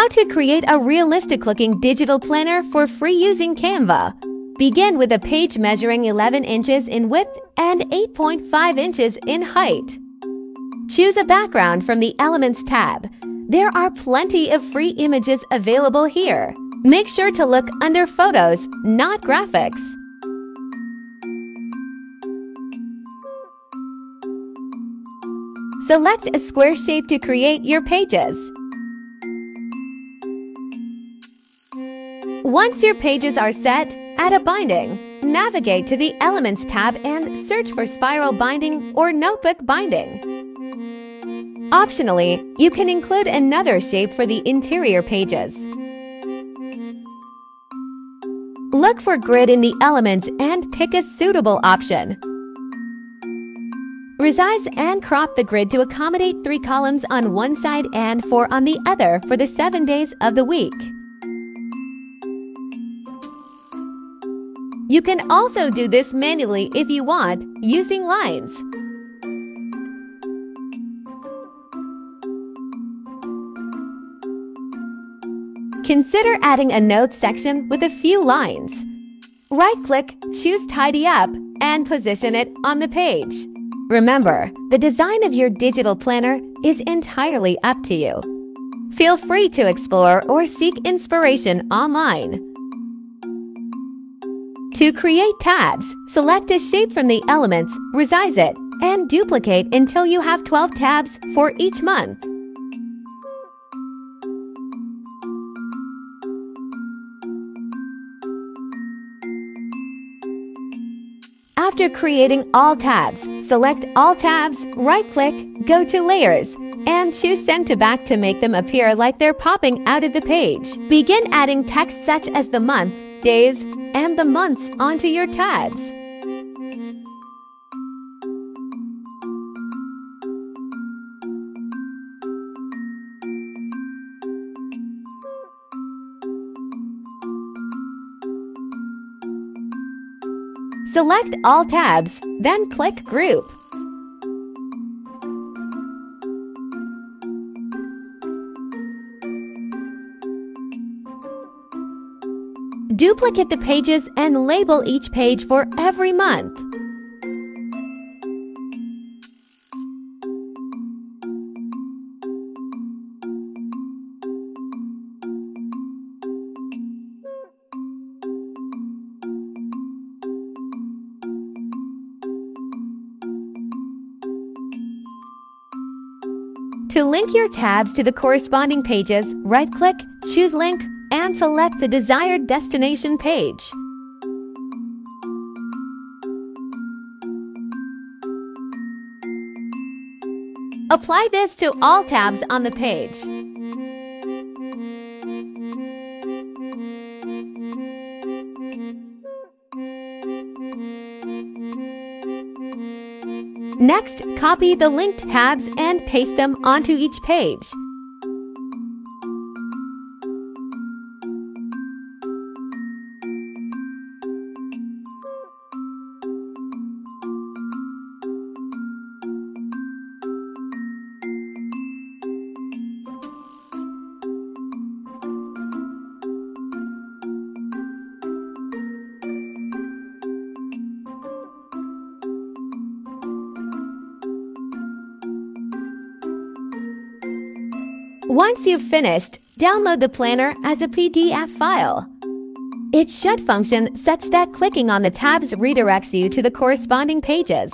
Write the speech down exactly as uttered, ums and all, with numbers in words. How to create a realistic-looking digital planner for free using Canva. Begin with a page measuring eleven inches in width and eight point five inches in height. Choose a background from the Elements tab. There are plenty of free images available here. Make sure to look under Photos, not Graphics. Select a square shape to create your pages. Once your pages are set, add a binding. Navigate to the Elements tab and search for Spiral Binding or Notebook Binding. Optionally, you can include another shape for the interior pages. Look for Grid in the Elements and pick a suitable option. Resize and crop the grid to accommodate three columns on one side and four on the other for the seven days of the week. You can also do this manually if you want, using lines. Consider adding a notes section with a few lines. Right-click, choose Tidy Up, and position it on the page. Remember, the design of your digital planner is entirely up to you. Feel free to explore or seek inspiration online. To create tabs, select a shape from the Elements, resize it, and duplicate until you have twelve tabs for each month. After creating all tabs, select all tabs, right-click, go to Layers, and choose Send to Back to make them appear like they're popping out of the page. Begin adding text such as the month, days, and the months onto your tabs. Select all tabs, then click Group. Duplicate the pages and label each page for every month. To link your tabs to the corresponding pages, right-click, choose Link, and select the desired destination page. Apply this to all tabs on the page. Next, copy the linked tabs and paste them onto each page. Once you've finished, download the planner as a P D F file. It should function such that clicking on the tabs redirects you to the corresponding pages.